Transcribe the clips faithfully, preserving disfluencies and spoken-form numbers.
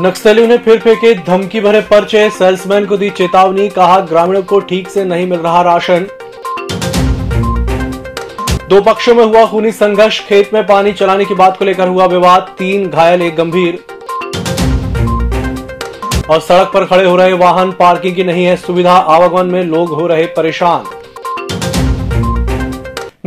नक्सलियों ने फिर फेंके धमकी भरे पर्चे, सेल्समैन को दी चेतावनी, कहा ग्रामीणों को ठीक से नहीं मिल रहा राशन। दो पक्षों में हुआ खूनी संघर्ष, खेत में पानी चलाने की बात को लेकर हुआ विवाद, तीन घायल एक गंभीर। और सड़क पर खड़े हो रहे वाहन, पार्किंग की नहीं है सुविधा, आवागमन में लोग हो रहे परेशान।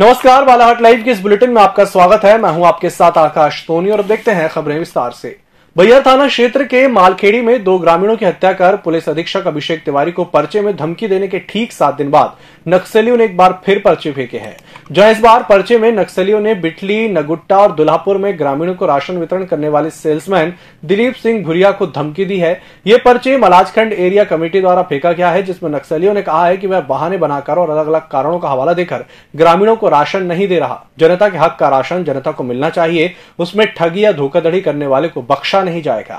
नमस्कार, बालाघाट लाइव के इस बुलेटिन में आपका स्वागत है। मैं हूं आपके साथ आकाश सोनी और अब देखते हैं खबरें विस्तार से। बैहर थाना क्षेत्र के मालखेड़ी में दो ग्रामीणों की हत्या कर पुलिस अधीक्षक अभिषेक तिवारी को पर्चे में धमकी देने के ठीक सात दिन बाद नक्सलियों ने एक बार फिर पर्चे फेंके हैं, जहां इस बार पर्चे में नक्सलियों ने बिठली, नगुड्डा और दुल्हापुर में ग्रामीणों को राशन वितरण करने वाले सेल्समैन दिलीप सिंह भुरिया को धमकी दी है। ये पर्चे मलाजखंड एरिया कमेटी द्वारा फेंका गया है, जिसमें नक्सलियों ने कहा है कि वह बहाने बनाकर और अलग अलग कारणों का हवाला देकर ग्रामीणों को राशन नहीं दे रहा। जनता के हक का राशन जनता को मिलना चाहिए, उसमें ठगी या धोखाधड़ी करने वाले को बख्शा नहीं जाएगा।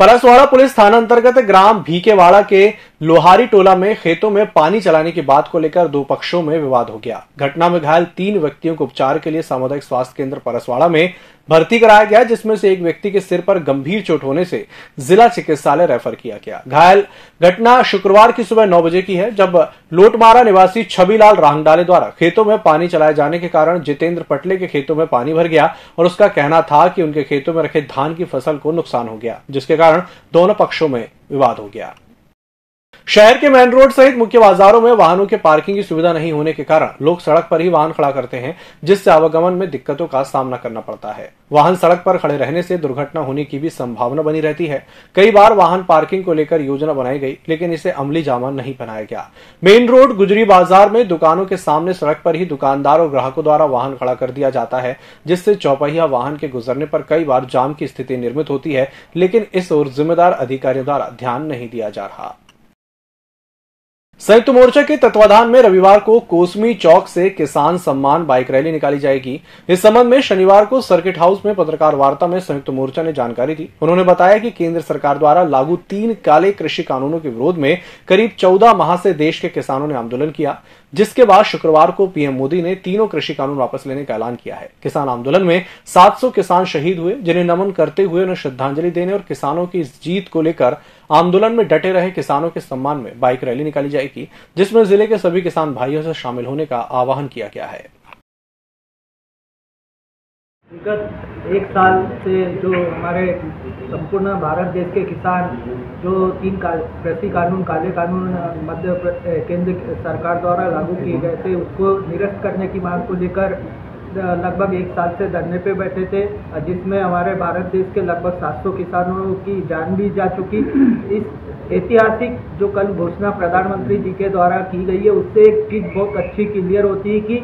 परसवाड़ा पुलिस थाना अंतर्गत ग्राम भीकेवाड़ा के लोहारीटोला में खेतों में पानी चलाने की बात को लेकर दो पक्षों में विवाद हो गया। घटना में घायल तीन व्यक्तियों को उपचार के लिए सामुदायिक स्वास्थ्य केंद्र परसवाड़ा में भर्ती कराया गया, जिसमें से एक व्यक्ति के सिर पर गंभीर चोट होने से जिला चिकित्सालय रेफर किया गया। घायल घटना शुक्रवार की सुबह नौ बजे की है, जब लोटमारा निवासी छबीलाल राहंगडाले द्वारा खेतों में पानी चलाए जाने के कारण जितेंद्र पटले के खेतों में पानी भर गया और उसका कहना था कि उनके खेतों में रखे धान की फसल को नुकसान हो गया, जिसके कारण दोनों पक्षों में विवाद हो गया। शहर के मेन रोड सहित मुख्य बाजारों में वाहनों के पार्किंग की सुविधा नहीं होने के कारण लोग सड़क पर ही वाहन खड़ा करते हैं, जिससे आवागमन में दिक्कतों का सामना करना पड़ता है। वाहन सड़क पर खड़े रहने से दुर्घटना होने की भी संभावना बनी रहती है। कई बार वाहन पार्किंग को लेकर योजना बनाई गई, लेकिन इसे अमली जामा नहीं बनाया गया। मेन रोड गुजरी बाजार में दुकानों के सामने सड़क पर ही दुकानदार और ग्राहकों द्वारा वाहन खड़ा कर दिया जाता है, जिससे चौपहिया वाहन के गुजरने पर कई बार जाम की स्थिति निर्मित होती है, लेकिन इस ओर जिम्मेदार अधिकारियों द्वारा ध्यान नहीं दिया जा रहा। संयुक्त मोर्चा के तत्वाधान में रविवार को कोसमी चौक से किसान सम्मान बाइक रैली निकाली जाएगी। इस संबंध में शनिवार को सर्किट हाउस में पत्रकार वार्ता में संयुक्त मोर्चा ने जानकारी दी। उन्होंने बताया कि केंद्र सरकार द्वारा लागू तीन काले कृषि कानूनों के विरोध में करीब चौदह माह से देश के किसानों ने आंदोलन किया, जिसके बाद शुक्रवार को पीएम मोदी ने तीनों कृषि कानून वापस लेने का ऐलान किया है। किसान आंदोलन में सात सौ किसान शहीद हुए, जिन्हें नमन करते हुए उन्हें श्रद्धांजलि देने और किसानों की इस जीत को लेकर आंदोलन में डटे रहे किसानों के सम्मान में बाइक रैली निकाली जाएगी, जिसमें जिले के सभी किसान भाइयों से शामिल होने का आह्वान किया गया है। विगत एक साल से जो हमारे संपूर्ण भारत देश के किसान जो तीन कृषि कानून काले कानून मध्य केंद्र सरकार द्वारा लागू किए गए थे उसको निरस्त करने की मांग को लेकर लगभग एक साल से धरने पे बैठे थे, जिसमें हमारे भारत देश के लगभग सात सौ किसानों की जान भी जा चुकी। इस ऐतिहासिक जो कल घोषणा प्रधानमंत्री जी के द्वारा की गई है उससे एक चीज़ बहुत अच्छी क्लियर होती है कि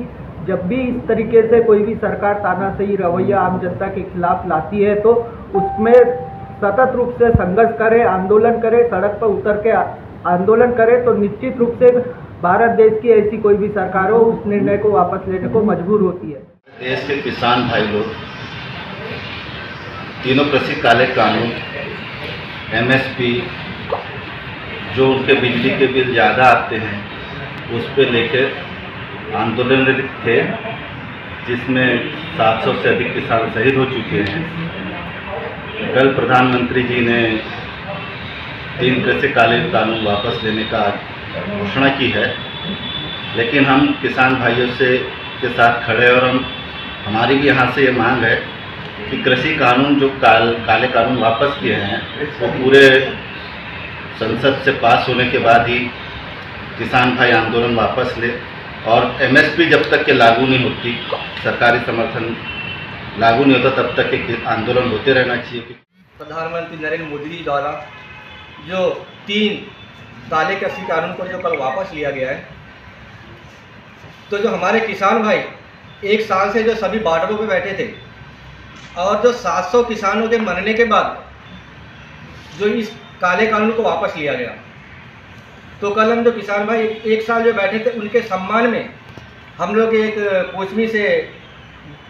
जब भी इस तरीके से कोई भी सरकार तानाशाही रवैया आम जनता के खिलाफ लाती है तो उसमें सतत रूप से संघर्ष करे, आंदोलन करे, सड़क पर उतर के आंदोलन करे तो निश्चित रूप से भारत देश की ऐसी कोई भी सरकार हो उस निर्णय को वापस लेने को मजबूर होती है। देश के किसान भाई लोग तीनों कृषि काले कानून, एमएसपी, जो उनके बिजली के बिल ज़्यादा आते हैं उस पर लेकर आंदोलन थे, जिसमें सात सौ से अधिक किसान शहीद हो चुके हैं। कल प्रधानमंत्री जी ने तीन कृषि काले कानून वापस लेने का घोषणा की है, लेकिन हम किसान भाइयों से के साथ खड़े और हम हमारी भी यहाँ से ये मांग है कि कृषि कानून जो काल काले कानून वापस किए हैं वो पूरे संसद से पास होने के बाद ही किसान भाई आंदोलन वापस ले और एमएसपी जब तक के लागू नहीं होती, सरकारी समर्थन लागू नहीं होता, तब तक के आंदोलन होते रहना चाहिए। प्रधानमंत्री नरेंद्र मोदी जी द्वारा जो तीन काले कृषि कानून को जो कल वापस लिया गया है तो जो हमारे किसान भाई एक साल से जो सभी बॉर्डरों पे बैठे थे और जो सात सौ किसानों के मरने के बाद जो इस काले कानून को वापस लिया गया तो कल हम जो किसान भाई एक साल जो बैठे थे उनके सम्मान में हम लोग एक कोसमी से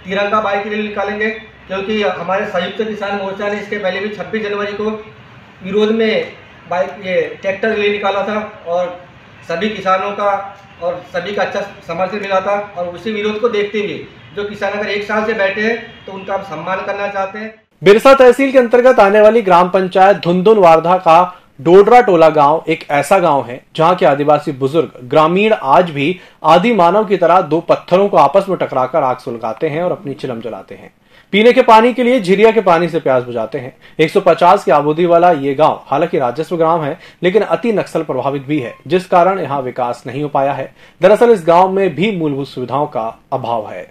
तिरंगा बाइक रैली निकालेंगे, क्योंकि हमारे संयुक्त किसान मोर्चा ने इसके पहले भी छब्बीस जनवरी को विरोध में बाइक ये ट्रैक्टर ले निकाला था और सभी किसानों का और सभी का अच्छा समर्थन मिला था और उसी विरोध को देखते हुए जो किसान अगर एक साल से बैठे हैं तो उनका हम सम्मान करना चाहते हैं। बिरसा तहसील के अंतर्गत आने वाली ग्राम पंचायत धुंधुन वारधा का डोडरा टोला गांव एक ऐसा गांव है जहां के आदिवासी बुजुर्ग ग्रामीण आज भी आदि मानव की तरह दो पत्थरों को आपस में टकराकर आग सुलगाते हैं और अपनी चिलम जलाते हैं। पीने के पानी के लिए झिरिया के पानी से प्यास बुझाते हैं। एक सौ पचास की आबादी वाला ये गांव हालांकि राजस्व ग्राम है लेकिन अति नक्सल प्रभावित भी है, जिस कारण यहाँ विकास नहीं हो पाया है। दरअसल इस गाँव में भी मूलभूत सुविधाओं का अभाव है।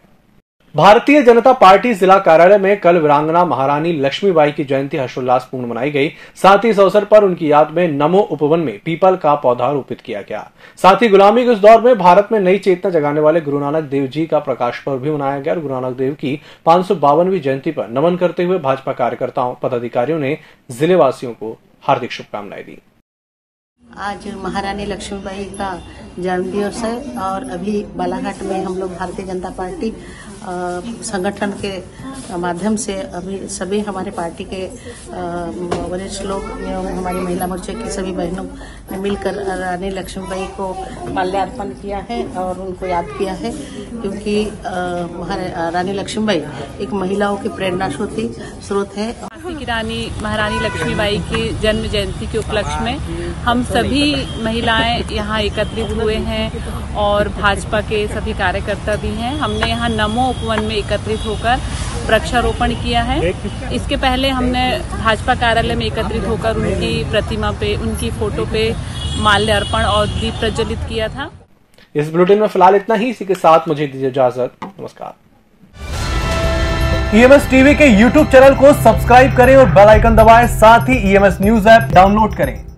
भारतीय जनता पार्टी जिला कार्यालय में कल वीरांगना महारानी लक्ष्मीबाई की जयंती हर्षोल्लासपूर्ण मनाई गई। साथ ही इस अवसर पर उनकी याद में नमो उपवन में पीपल का पौधा रोपित किया गया। साथ ही गुलामी के उस दौर में भारत में नई चेतना जगाने वाले गुरू नानक देव जी का प्रकाश पर्व भी मनाया गया और गुरू नानक देव की पांच सौ बावनवीं जयंती पर नमन करते हुए भाजपा कार्यकर्ताओं पदाधिकारियों ने जिलेवासियों को हार्दिक शुभकामनाएं दी। आज महारानी लक्ष्मीबाई का जन्म दिवस है और अभी बालाघाट में हम लोग भारतीय जनता पार्टी संगठन के माध्यम से अभी सभी हमारे पार्टी के वरिष्ठ लोग एवं हमारी महिला मोर्चे की सभी बहनों ने मिलकर रानी लक्ष्मीबाई को माल्यार्पण किया है और उनको याद किया है, क्योंकि रानी लक्ष्मीबाई एक महिलाओं की प्रेरणा स्रोत स्रोत है। की रानी महारानी लक्ष्मीबाई की जन्म जयंती के उपलक्ष्य में हम सभी महिलाएं यहाँ एकत्रित हुए हैं और भाजपा के सभी कार्यकर्ता भी हैं। हमने यहाँ नमो उपवन में एकत्रित होकर वृक्षारोपण किया है। इसके पहले हमने भाजपा कार्यालय में एकत्रित होकर उनकी प्रतिमा पे, उनकी फोटो पे माल्यार्पण और दीप प्रज्वलित किया था। इस बुलेटिन में फिलहाल इतना ही। इसी के साथ मुझे दीजिए इजाजत। नमस्कार। ई एम एस टीवी के यूट्यूब चैनल को सब्सक्राइब करें और बेल आइकन दबाएं। साथ ही E M S news app download करें।